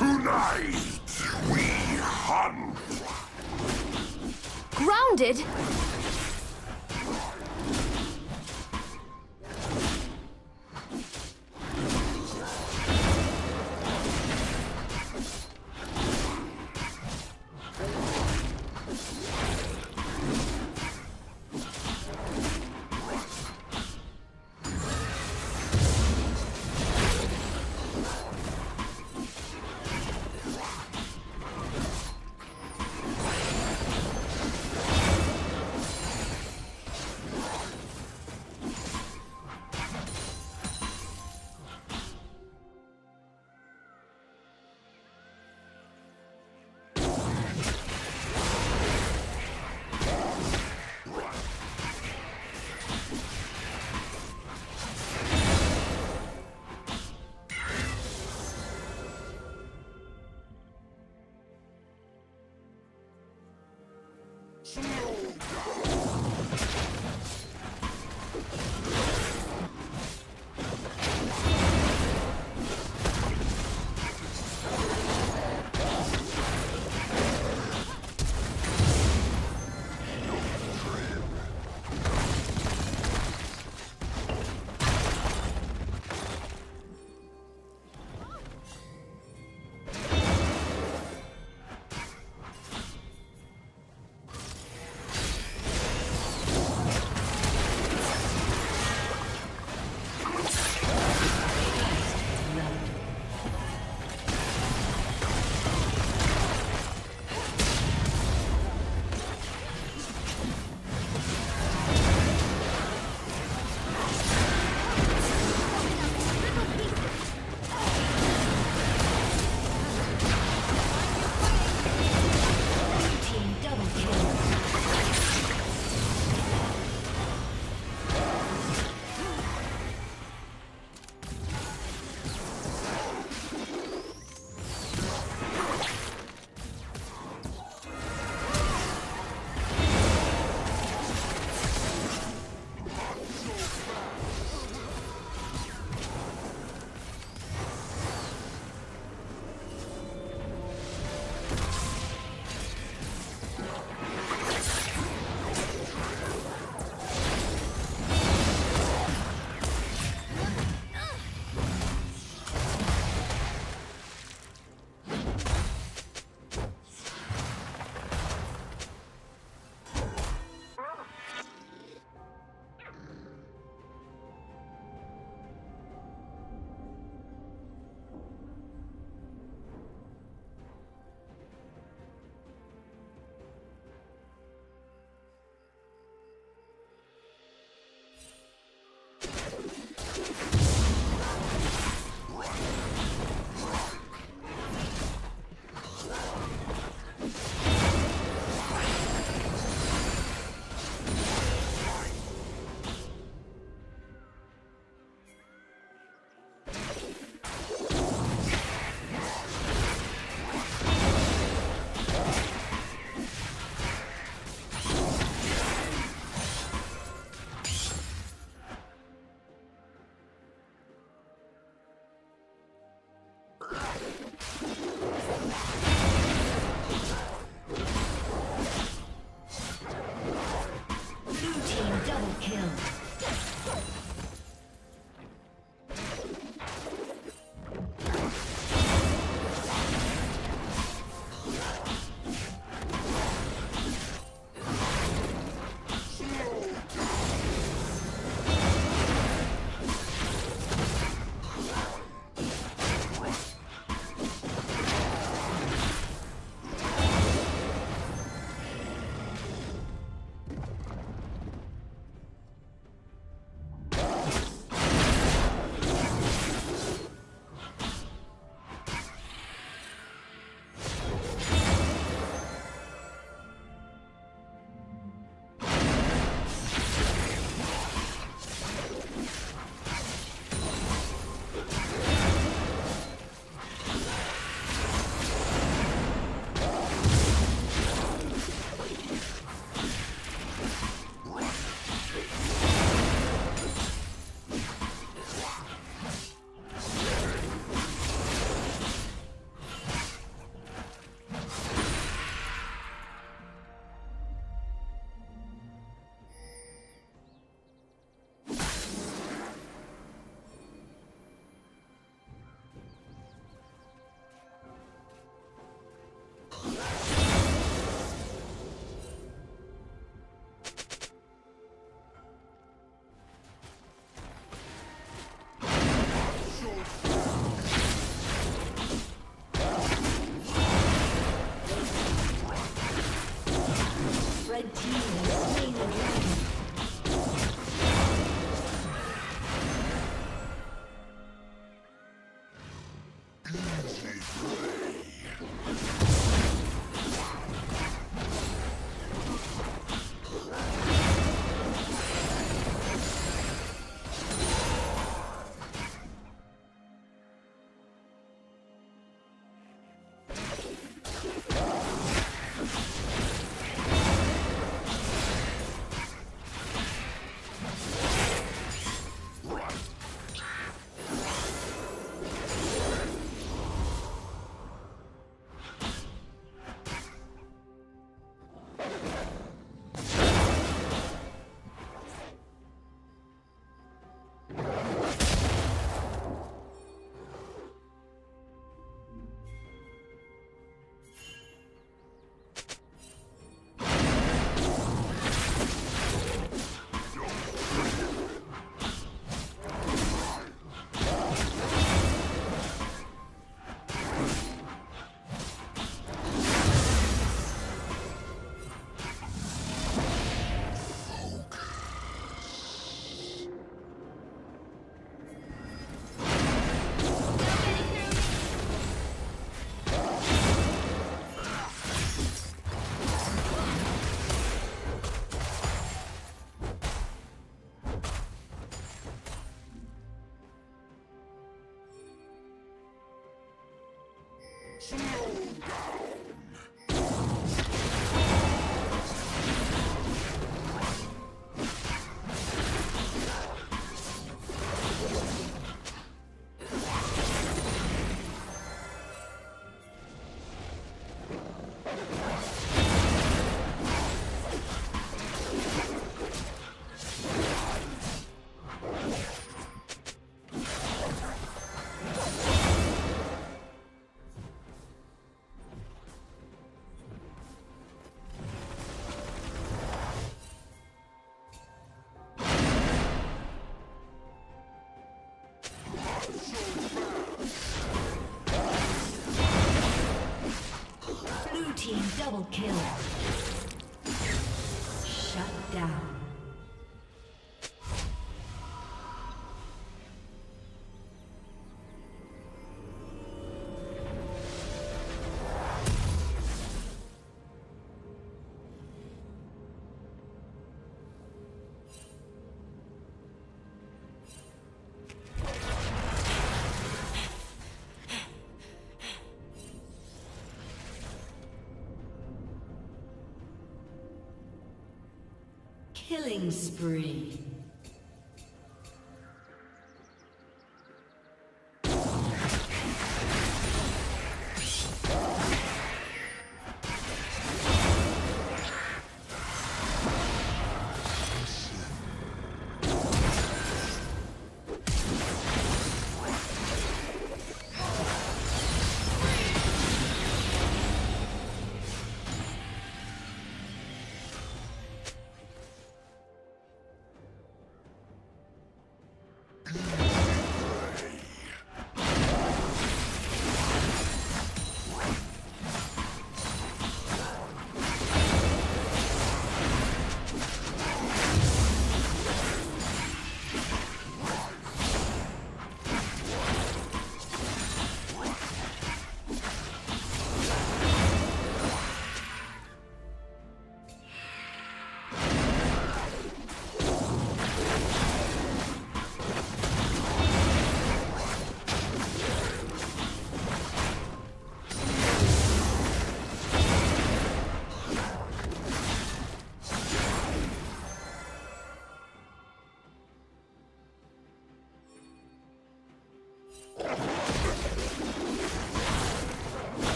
Tonight, we hunt. Grounded? Double kill. Shut down. Killing spree.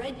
Red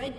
Red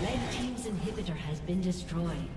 Red team's inhibitor has been destroyed.